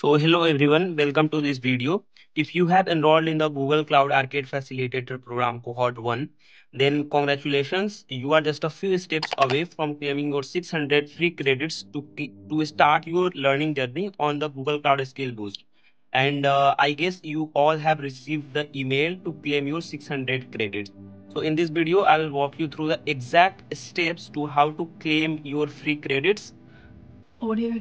So hello everyone, welcome to this video. If you have enrolled in the Google Cloud Arcade Facilitator Program Cohort 1, then congratulations, you are just a few steps away from claiming your 600 free credits to start your learning journey on the Google Cloud Skills Boost. And I guess you all have received the email to claim your 600 credits. So in this video, I will walk you through the exact steps to how to claim your free credits.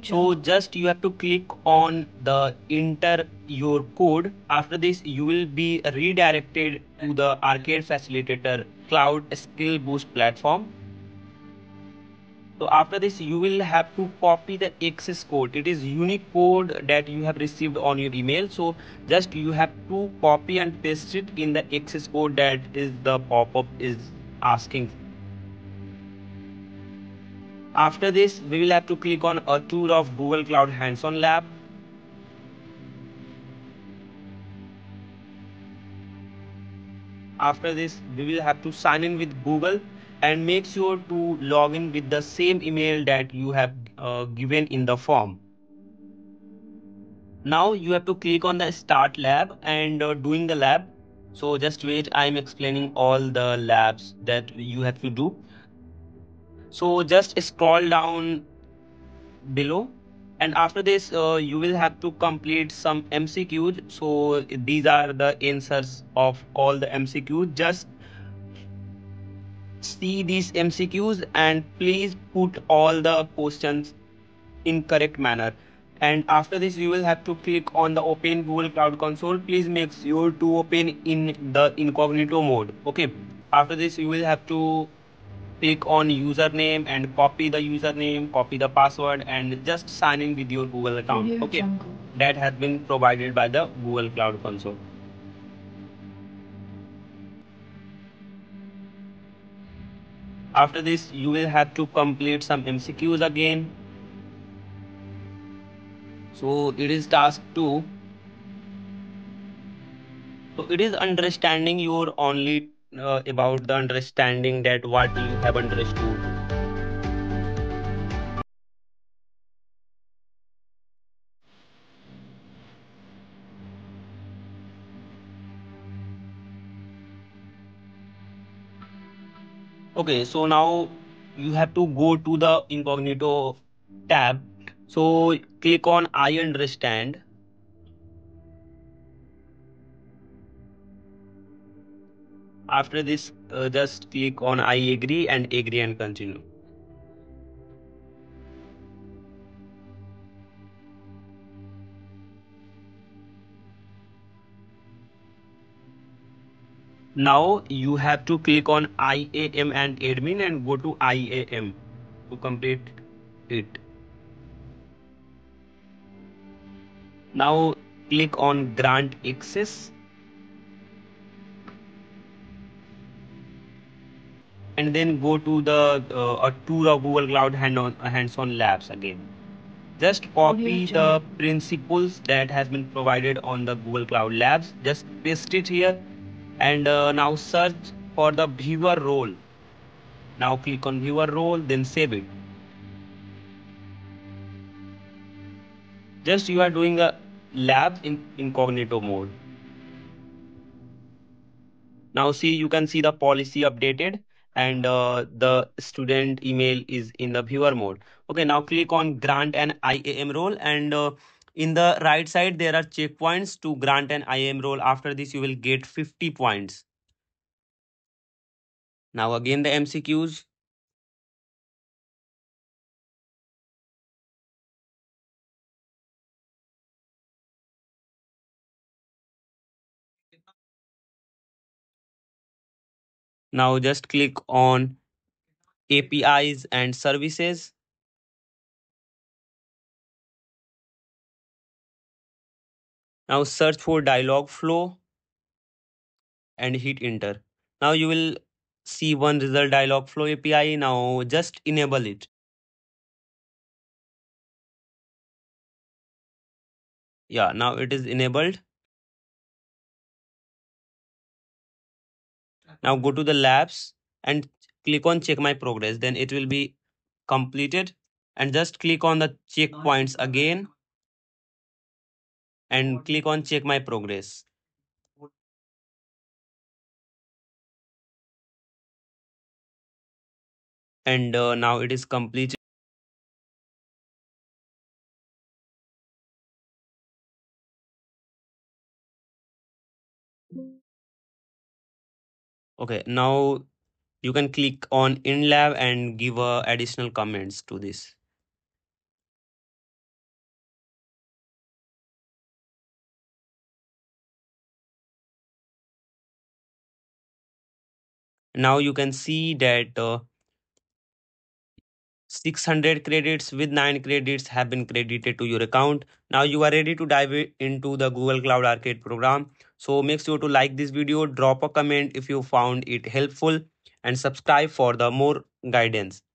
So just you have to click on the enter your code. After this, you will be redirected to the Arcade Facilitator Cloud Skill Boost platform. So after this, you will have to copy the access code. It is unique code that you have received on your email. So just you have to copy and paste it in the access code that is the pop-up is asking. After this, we will have to click on a tour of Google Cloud Hands-On Lab. After this, we will have to sign in with Google and make sure to log in with the same email that you have given in the form. Now you have to click on the Start Lab and doing the lab. So just wait, I am explaining all the labs that you have to do. So just scroll down below, and after this you will have to complete some MCQs. So these are the answers of all the MCQs. Just see these MCQs and please put all the questions in correct manner. And after this, you will have to click on the open Google Cloud Console. Please make sure to open in the incognito mode. Okay. After this, you will have to click on username and copy the username, copy the password, and just sign in with your Google account. Okay, that has been provided by the Google Cloud Console. After this, you will have to complete some MCQs again. So it is task 2. So it is understanding your only about the understanding that what you have understood. Okay, so now you have to go to the incognito tab. So click on I understand. After this, just click on I agree and continue. Now you have to click on IAM and admin and go to IAM to complete it. Now click on grant access. And then go to the a tour of Google Cloud Hands-On Labs again. Just copy the principles that has been provided on the Google Cloud Labs. Just paste it here, and now search for the viewer role. Now click on viewer role, then save it. Just you are doing a lab in incognito mode. Now see, you can see the policy updated. And the student email is in the viewer mode. Okay, now click on grant an IAM role, and in the right side there are checkpoints to grant an IAM role. After this, you will get 50 points. Now again the MCQs. Now just click on APIs and services. Now search for Dialogflow and hit enter. Now you will see one result, Dialogflow API. Now just enable it. Yeah, now it is enabled. Now go to the labs and click on check my progress. Then it will be completed, and just click on the checkpoints again. and click on Check My Progress. And now it is complete. Okay, now you can click on In Lab and give additional comments to this. Now you can see that 600 credits with 9 credits have been credited to your account. Now you are ready to dive into the Google Cloud Arcade program. So make sure to like this video, drop a comment if you found it helpful, and subscribe for the more guidance.